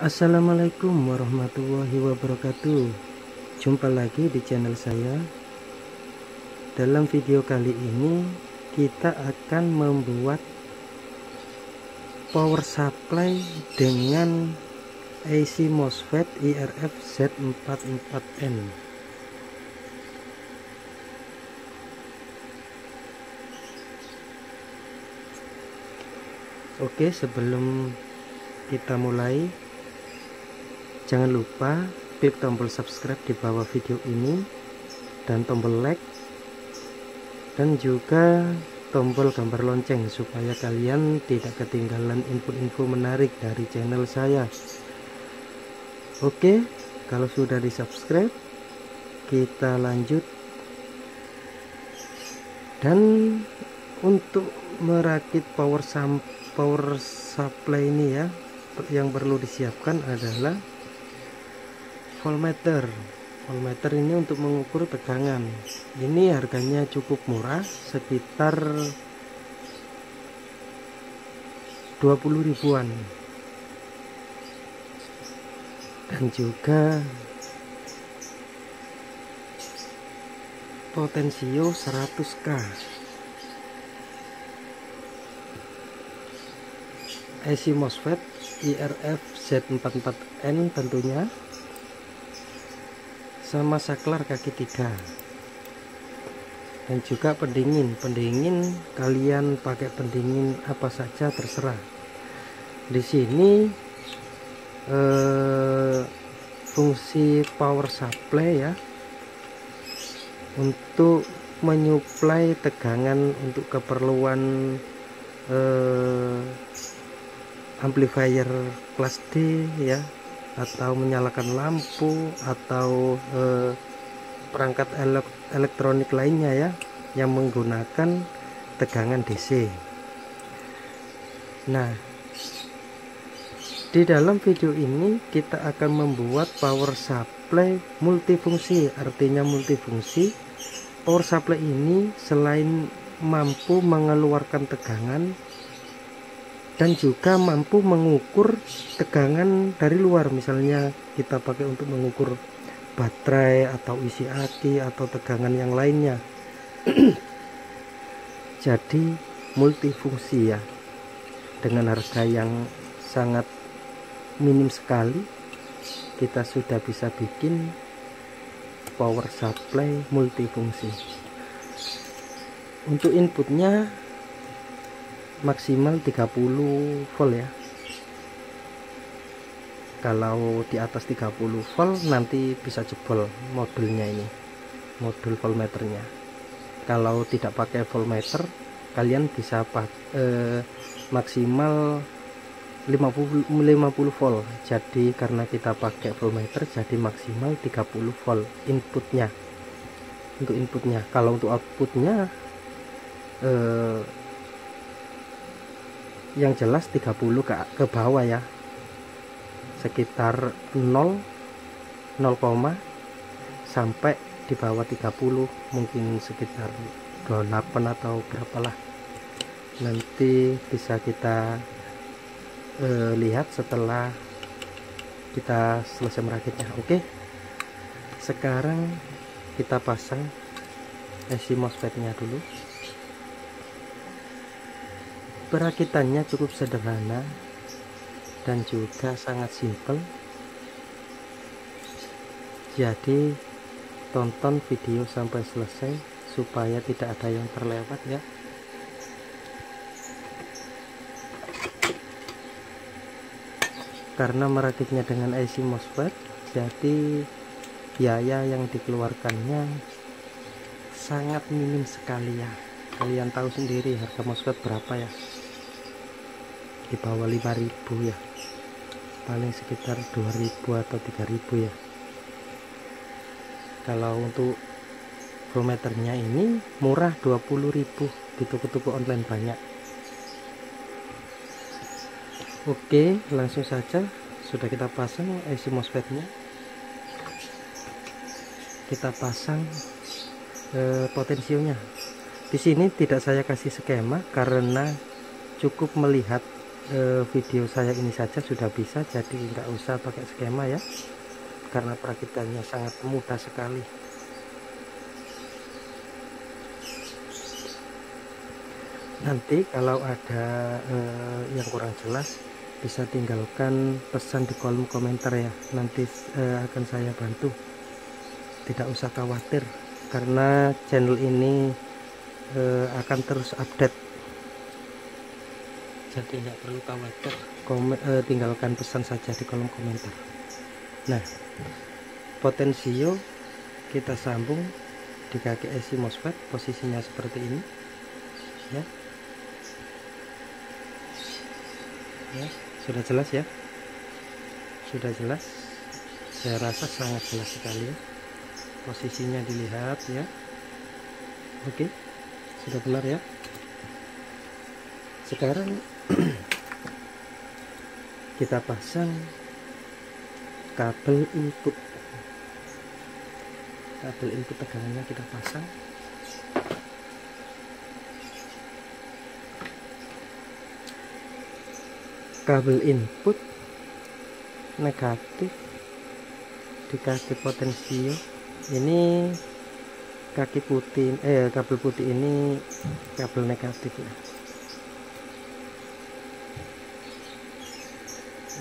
Assalamualaikum warahmatullahi wabarakatuh. Jumpa lagi di channel saya. Dalam video kali ini kita akan membuat power supply dengan IC MOSFET IRFZ44N. Oke, sebelum kita mulai, jangan lupa klik tombol subscribe di bawah video ini dan tombol like dan juga tombol gambar lonceng supaya kalian tidak ketinggalan info-info menarik dari channel saya. Oke, kalau sudah di subscribe kita lanjut. Dan untuk merakit power supply ini ya, yang perlu disiapkan adalah voltmeter ini untuk mengukur tegangan. Ini harganya cukup murah, sekitar 20 ribuan. Dan juga potensio 100K, IC MOSFET IRFZ44N tentunya, sama saklar kaki 3, dan juga pendingin. Kalian pakai pendingin apa saja terserah. Di sini fungsi power supply ya, untuk menyuplai tegangan untuk keperluan amplifier kelas D ya, atau menyalakan lampu atau perangkat elektronik lainnya ya, yang menggunakan tegangan DC. Nah, di dalam video ini kita akan membuat power supply multifungsi. Artinya multifungsi, power supply ini selain mampu mengeluarkan tegangan dan juga mampu mengukur tegangan dari luar. Misalnya kita pakai untuk mengukur baterai atau isi aki atau tegangan yang lainnya. Jadi multifungsi ya, dengan harga yang sangat minim sekali kita sudah bisa bikin power supply multifungsi. Untuk inputnya maksimal 30 volt ya. Kalau di atas 30 volt nanti bisa jebol modulnya ini, modul voltmeternya. Kalau tidak pakai voltmeter kalian bisa maksimal 50 volt. Jadi karena kita pakai voltmeter jadi maksimal 30 volt inputnya. Untuk inputnya, kalau untuk outputnya yang jelas 30 ke bawah ya, sekitar 0,0, sampai di bawah 30 mungkin sekitar 28 atau berapalah, nanti bisa kita lihat setelah kita selesai merakitnya. Oke, sekarang kita pasang IC MOSFET-nya dulu. Perakitannya cukup sederhana dan juga sangat simpel. Jadi tonton video sampai selesai supaya tidak ada yang terlewat ya. Karena merakitnya dengan IC MOSFET, jadi biaya yang dikeluarkannya sangat minim sekali ya. Kalian tahu sendiri harga MOSFET berapa ya, di bawah 5.000 ya, paling sekitar 2.000 atau 3.000 ya. Kalau untuk voltmeternya ini murah, 20.000 di toko-toko online banyak. Oke, langsung saja sudah kita pasang IC MOSFET-nya. Kita pasang potensionya. Di sini tidak saya kasih skema karena cukup melihat video saya ini saja sudah bisa, jadi nggak usah pakai skema ya, karena perakitannya sangat mudah sekali. Nanti kalau ada yang kurang jelas bisa tinggalkan pesan di kolom komentar ya, nanti akan saya bantu. Tidak usah khawatir karena channel ini akan terus update, jadi tidak perlu khawatir. Tinggalkan pesan saja di kolom komentar. Nah, potensio kita sambung di kaki IC MOSFET, posisinya seperti ini ya. Ya, sudah jelas ya, sudah jelas, saya rasa sangat jelas sekali ya, posisinya dilihat ya. Oke, sudah benar ya. Sekarang kita pasang kabel input, tegangannya kita pasang. Kabel input negatif dikasih potensio ini, kaki putih, kabel putih ini kabel negatif ya.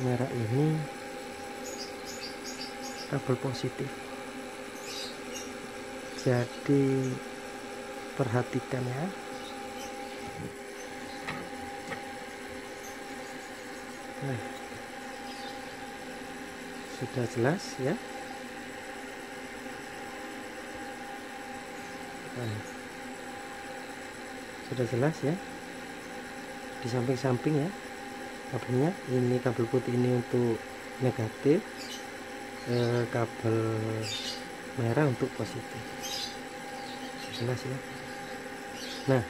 Merah ini kabel positif. Jadi perhatikan ya, nah, sudah jelas ya. Nah, sudah jelas ya, di samping-samping ya kabelnya. Ini kabel putih ini untuk negatif, kabel merah untuk positif. Jelas ya. Nah,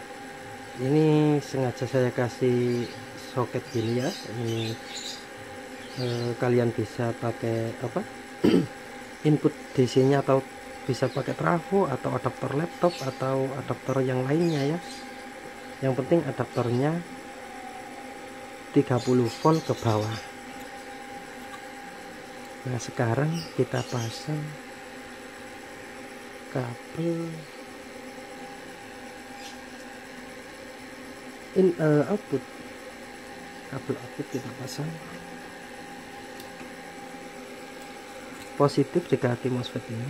ini sengaja saya kasih soket gini ya, ini kalian bisa pakai apa input DC nya, atau bisa pakai trafo atau adaptor laptop atau adaptor yang lainnya ya. Yang penting adaptornya 30 volt ke bawah. Nah, sekarang kita pasang kabel output, kabel output kita pasang positif di kaki MOSFET ini.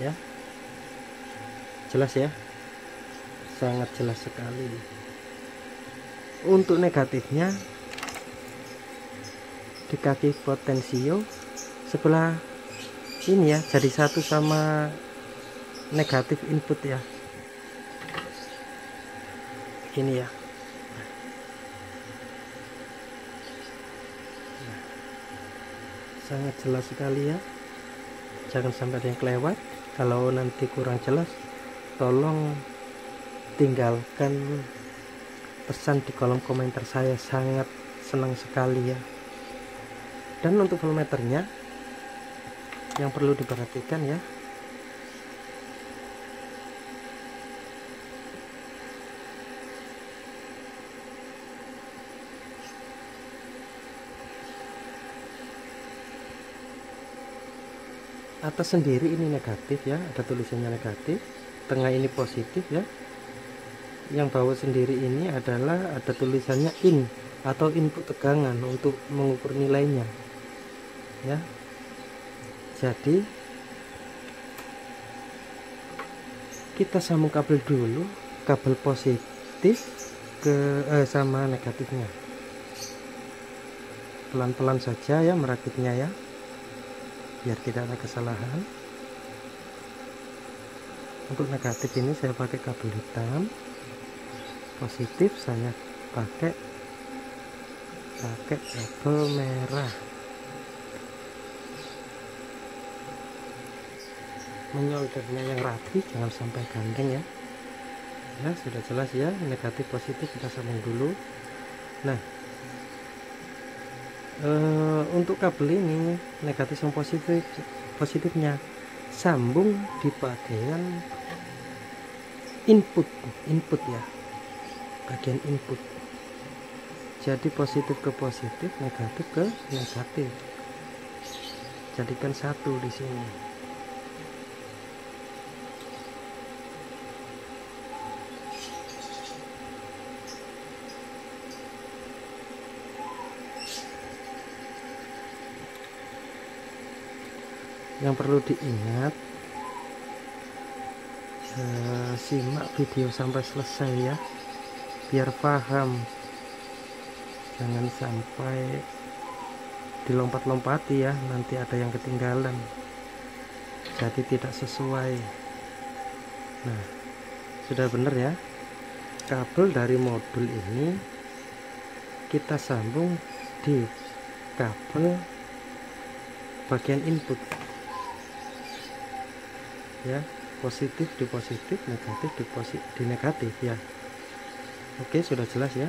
Ya, jelas ya, sangat jelas sekali. Untuk negatifnya di kaki potensio sebelah ini ya, jadi satu sama negatif input ya, ini ya. Nah, sangat jelas sekali ya, jangan sampai ada yang kelewat. Kalau nanti kurang jelas tolong tinggalkan pesan di kolom komentar, saya sangat senang sekali ya. Dan untuk voltmeternya yang perlu diperhatikan ya, atas sendiri ini negatif ya, ada tulisannya negatif, tengah ini positif ya, yang bawah sendiri ini adalah ada tulisannya in atau input tegangan untuk mengukur nilainya ya. Jadi kita sambung kabel dulu, kabel positif ke sama negatifnya. Pelan-pelan saja ya merakitnya ya, biar tidak ada kesalahan. Untuk negatif ini saya pakai kabel hitam, positif saya pakai kabel merah. Menyoldernya yang rapi, jangan sampai gandeng ya. Ya, sudah jelas ya, negatif positif kita sambung dulu. Nah, untuk kabel ini negatif sama positif positifnya. Sambung di bagian input ya, bagian input. Jadi positif ke positif, negatif ke negatif. Jadikan satu di sini. Yang perlu diingat, simak video sampai selesai ya, biar paham. Jangan sampai dilompat-lompati ya, nanti ada yang ketinggalan, jadi tidak sesuai. Nah, sudah benar ya, kabel dari modul ini kita sambung di kabel bagian input ya, positif di positif, negatif di negatif ya. Oke, sudah jelas ya.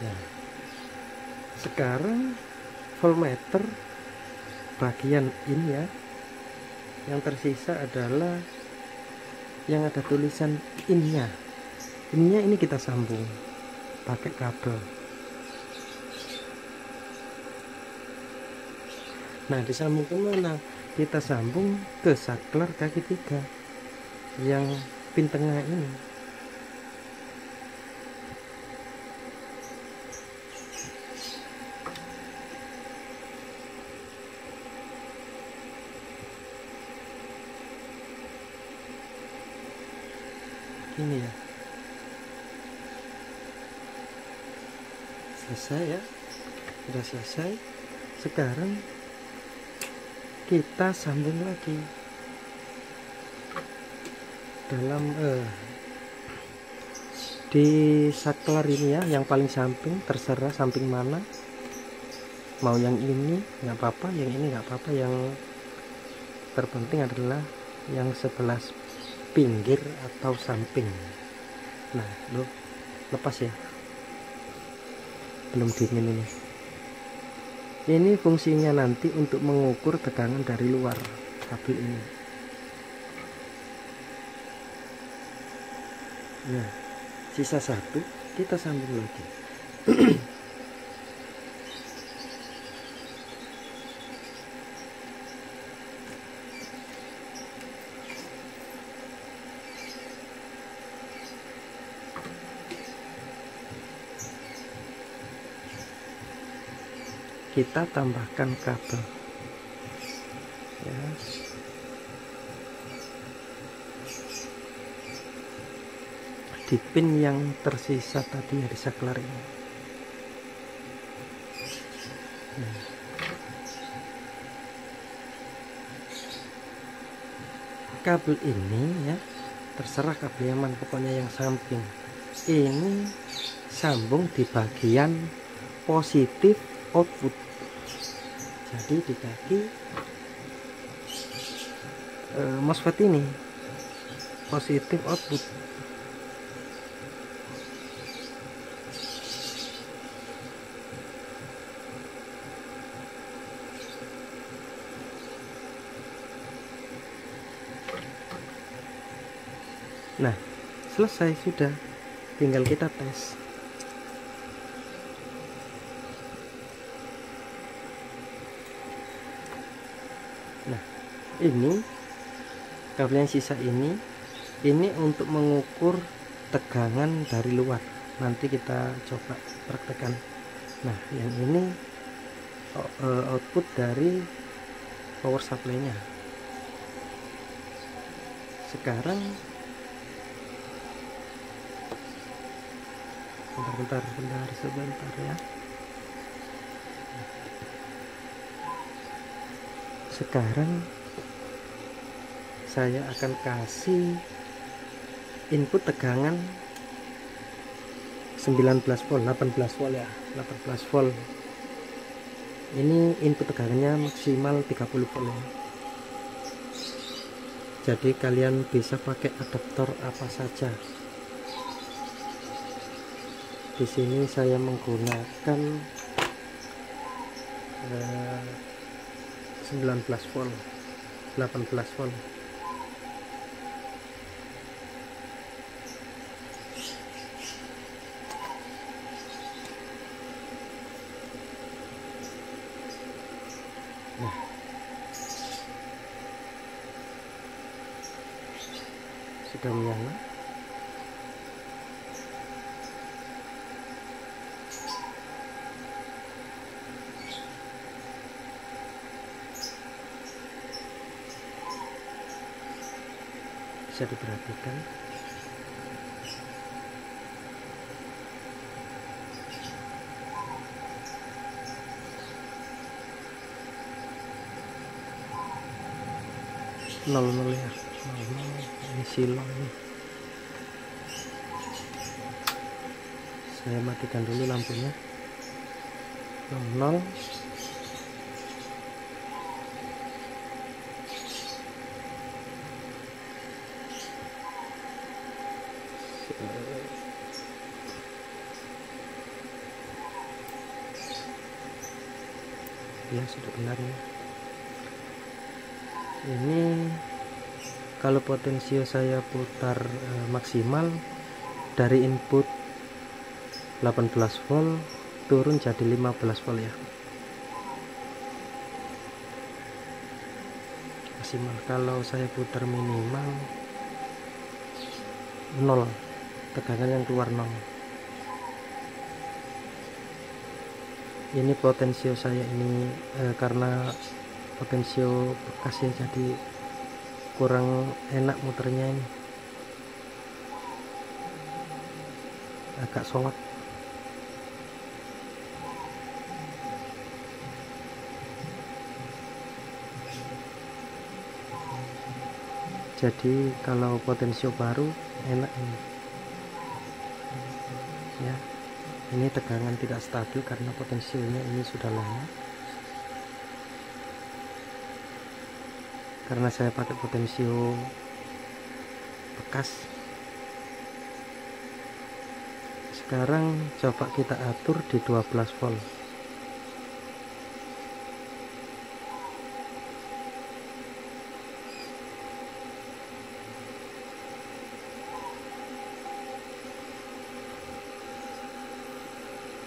Nah, sekarang voltmeter bagian ini ya, yang tersisa adalah yang ada tulisan innya ini kita sambung pakai kabel. Nah, disambung kemana? Kita sambung ke saklar kaki 3 yang pin tengah ini. Ini ya, selesai ya, sudah selesai. Sekarang kita sambung lagi dalam di saklar ini ya, yang paling samping, terserah samping mana, mau yang ini nggak apa-apa, yang ini nggak apa-apa, yang terpenting adalah yang sebelah pinggir atau samping. Nah, lo lepas ya, belum dingin ini. Ini fungsinya nanti untuk mengukur tegangan dari luar kabel ini. Nah, sisa satu kita sambung lagi. Kita tambahkan kabel ya. Di pin yang tersisa tadi dari saklar ini. Nah, kabel ini ya, terserah kabel yang mana, pokoknya yang samping ini sambung di bagian positif output. Jadi di kaki MOSFET ini positif output. Nah, selesai sudah, tinggal kita tes. Nah, ini kabel yang sisa ini untuk mengukur tegangan dari luar. Nanti kita coba praktekkan. Nah, yang ini output dari power supply-nya. Sekarang sebentar ya. Sekarang saya akan kasih input tegangan 19 volt, 18 volt ya, 18 volt. Ini input tegangannya maksimal 30 volt. Jadi kalian bisa pakai adaptor apa saja. Di sini saya menggunakan 19 volt, 18 volt. Nah, sudah menyala. Bisa diperhatikan. Nol ya, ini silo ini. Saya matikan dulu lampunya. 00. Ya sudah benar ya. Ini kalau potensio saya putar maksimal dari input 18 volt turun jadi 15 volt ya, maksimal. Kalau saya putar minimal 0, tegangan yang keluar 0. Ini potensio saya ini karena potensio bekasnya jadi kurang enak muternya, ini agak solat. Jadi kalau potensio baru enak ini ya, ini tegangan tidak stabil karena potensionya ini sudah lama. Karena saya pakai potensio bekas. Sekarang coba kita atur di 12 volt.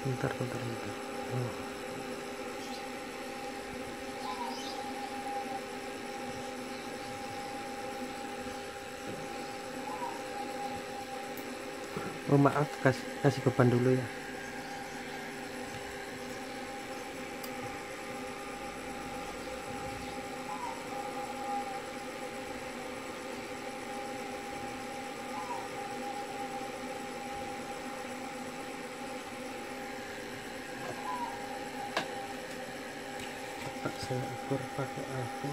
Bentar. Oh maaf, kasih beban dulu ya. Saya ukur pakai aku.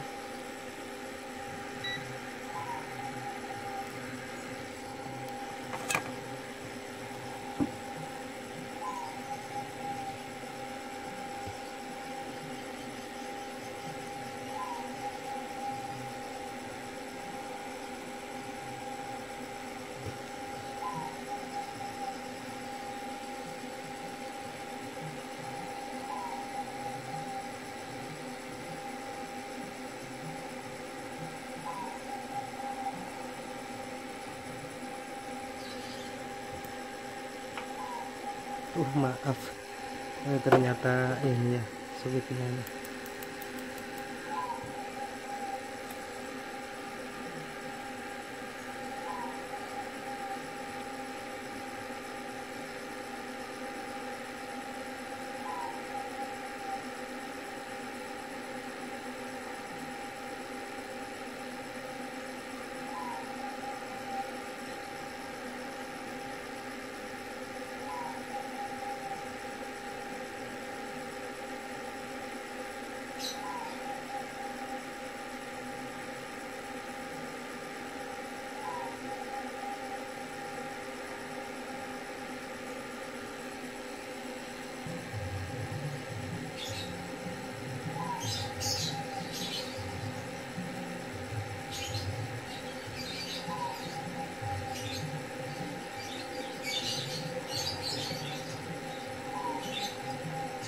Maaf, ternyata ini ya sewitnya ini.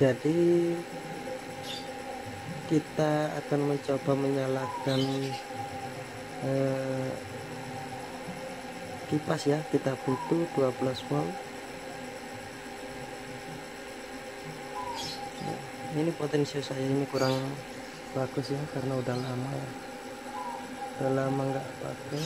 Jadi kita akan mencoba menyalakan kipas ya. Kita butuh 12 volt. Ini potensi saya ini kurang bagus ya, karena udah lama nggak pakai.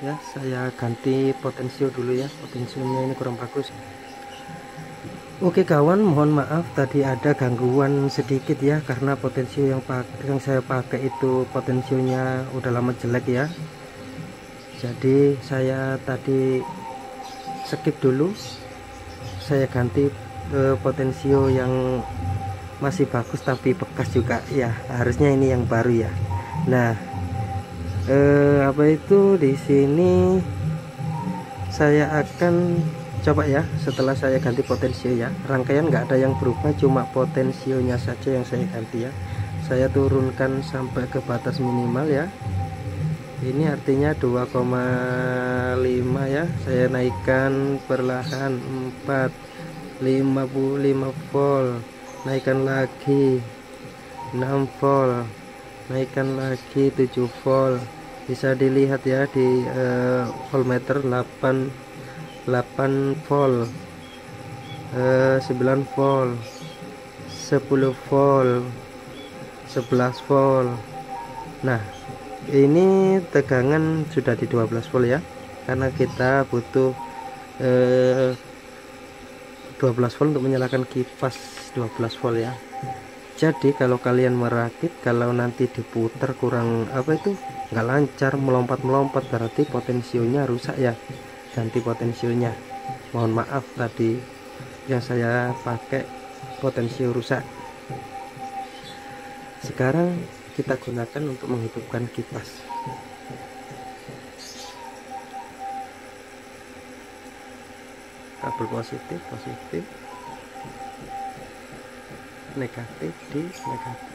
Ya, saya ganti potensio dulu ya, potensionya ini kurang bagus. Oke kawan, mohon maaf tadi ada gangguan sedikit ya, karena potensio yang saya pakai itu potensionya udah lama jelek ya. Jadi saya tadi skip dulu, saya ganti potensio yang masih bagus tapi bekas juga ya, harusnya ini yang baru ya. Nah apa itu, di sini saya akan coba ya, setelah saya ganti potensio ya, rangkaian nggak ada yang berubah, cuma potensionya saja yang saya ganti ya. Saya turunkan sampai ke batas minimal ya, ini artinya 2,5 ya. Saya naikkan perlahan 4 55 volt, naikkan lagi 6 volt, naikkan lagi 7 volt. Bisa dilihat ya di voltmeter, 8 volt, 9 volt, 10 volt, 11 volt. Nah ini tegangan sudah di 12 volt ya, karena kita butuh 12 volt untuk menyalakan kipas 12 volt ya. Jadi kalau kalian merakit, kalau nanti diputar kurang apa itu, nggak lancar, melompat-melompat, berarti potensionya rusak ya. Ganti potensionya. Mohon maaf tadi yang saya pakai potensio rusak. Sekarang kita gunakan untuk menghidupkan kipas. Kabel positif, positif, negatif di negatif.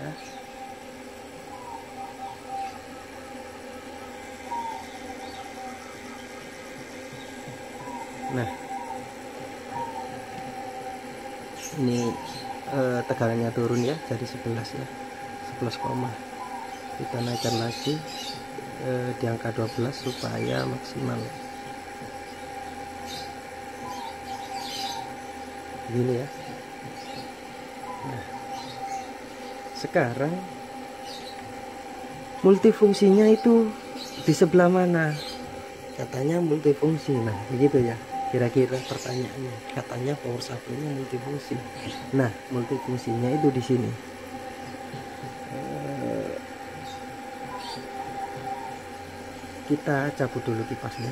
Ya. Nah, ini tegangannya turun ya, jadi 11 ya. 11, kita naikkan lagi di angka 12 supaya maksimal. Begini ya. Nah, sekarang multifungsinya itu di sebelah mana? Katanya multifungsi. Nah, begitu ya. Kira-kira pertanyaannya. Katanya power supply-nya multifungsi. Nah, multifungsinya itu di sini. Kita cabut dulu kipasnya.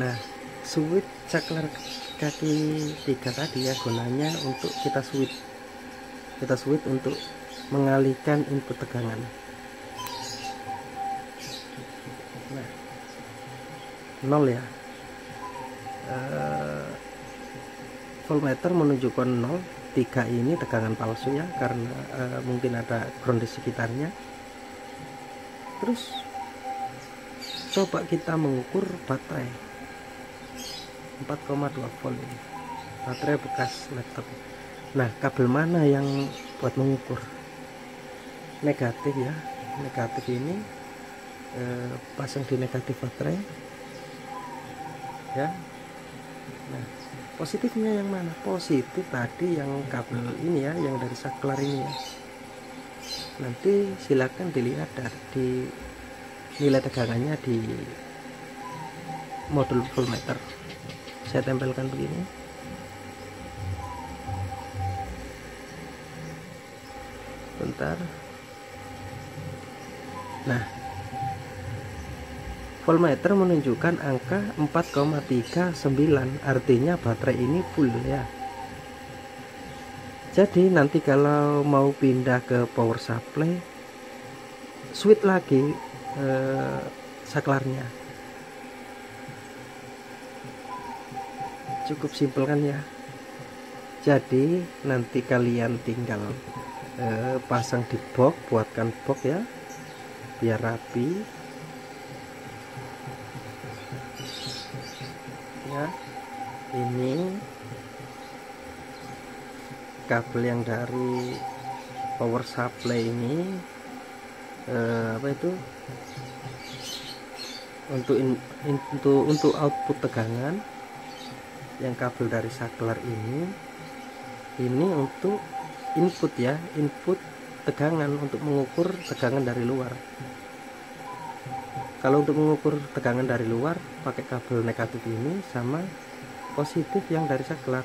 Nah, switch saklar kaki 3 tadi ya, gunanya untuk kita switch untuk mengalihkan input tegangan. Nah, 0 ya, voltmeter menunjukkan 0. 3 ini tegangan palsu ya, karena mungkin ada ground di sekitarnya. Terus coba kita mengukur baterai 4,2 volt, ini baterai bekas laptop. Nah, kabel mana yang buat mengukur? Negatif ya, negatif ini pasang di negatif baterai ya. Nah, positifnya yang mana? Positif tadi yang kabel ini ya, yang dari saklar ini ya. Nanti silakan dilihat dari di nilai tegangannya di modul voltmeter. Saya tempelkan begini. Bentar. Nah, voltmeter menunjukkan angka 4,39, artinya baterai ini full ya. Jadi nanti kalau mau pindah ke power supply, switch lagi saklarnya. Cukup simpel kan ya. Jadi nanti kalian tinggal pasang di box, buatkan box ya, biar rapi ya. Ini kabel yang dari power supply ini untuk output tegangan. Yang kabel dari saklar ini untuk input ya, input tegangan, untuk mengukur tegangan dari luar. Kalau untuk mengukur tegangan dari luar pakai kabel negatif ini sama positif yang dari saklar.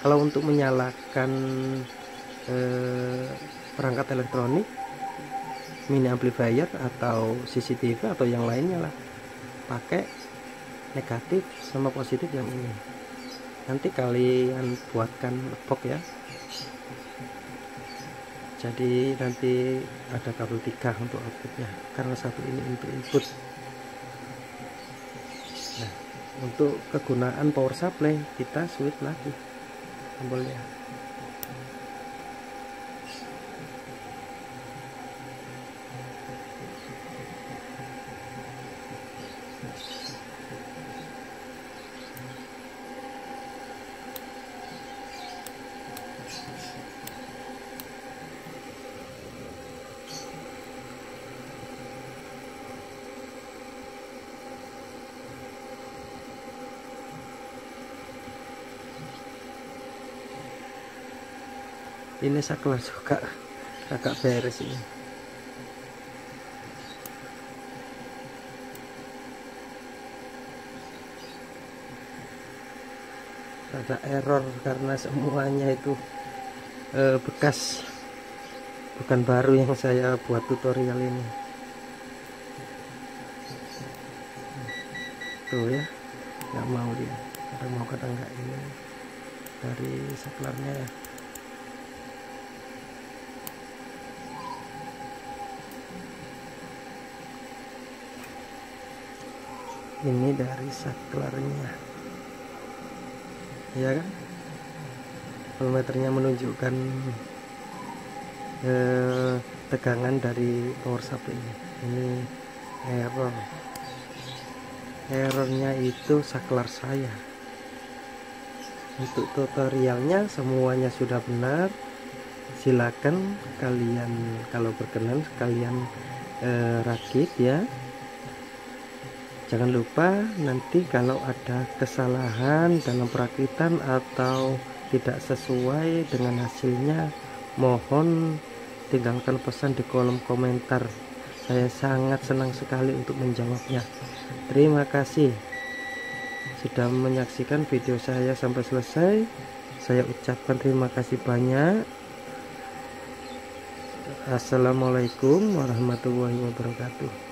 Kalau untuk menyalakan perangkat elektronik, mini amplifier atau CCTV atau yang lainnya lah, pakai negatif sama positif yang ini. Nanti kalian buatkan box ya. Jadi nanti ada kabel 3 untuk outputnya, karena satu ini untuk input. Nah, untuk kegunaan power supply kita switch lagi tombolnya. Ini saklar juga agak beres ini. Ada error karena semuanya itu bekas, bukan baru yang saya buat tutorial ini. Tuh ya, nggak mau dia. Ada mau kadang nggak ini dari saklarnya ya. Ini dari saklarnya ya kan, voltmeternya menunjukkan tegangan dari power supply ini. Errornya itu saklar saya. Untuk tutorialnya semuanya sudah benar. Silakan kalian, kalau berkenan kalian rakit ya. Jangan lupa nanti kalau ada kesalahan dalam perakitan atau tidak sesuai dengan hasilnya, mohon tinggalkan pesan di kolom komentar. Saya sangat senang sekali untuk menjawabnya. Terima kasih sudah menyaksikan video saya sampai selesai. Saya ucapkan terima kasih banyak. Assalamualaikum warahmatullahi wabarakatuh.